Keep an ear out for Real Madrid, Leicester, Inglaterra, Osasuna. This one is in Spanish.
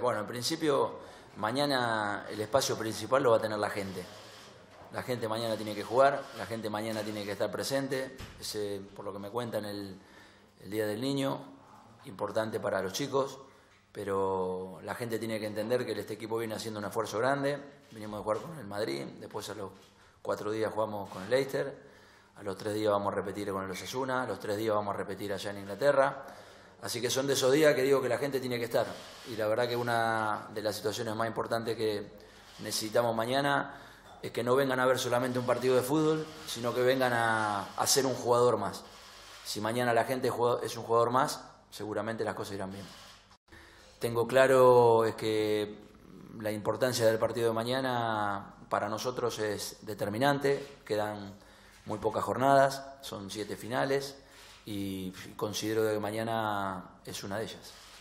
Bueno, en principio, mañana el espacio principal lo va a tener la gente. La gente mañana tiene que jugar, la gente mañana tiene que estar presente. Ese, por lo que me cuentan, el Día del Niño, importante para los chicos, pero la gente tiene que entender que este equipo viene haciendo un esfuerzo grande. Vinimos a jugar con el Madrid, después a los 4 días jugamos con el Leicester, a los 3 días vamos a repetir con el Osasuna, a los 3 días vamos a repetir allá en Inglaterra. Así que son de esos días que digo que la gente tiene que estar. Y la verdad que una de las situaciones más importantes que necesitamos mañana es que no vengan a ver solamente un partido de fútbol, sino que vengan a ser un jugador más. Si mañana la gente es un jugador más, seguramente las cosas irán bien. Tengo claro es que la importancia del partido de mañana para nosotros es determinante. Quedan muy pocas jornadas, son 7 finales. Y considero que mañana es una de ellas.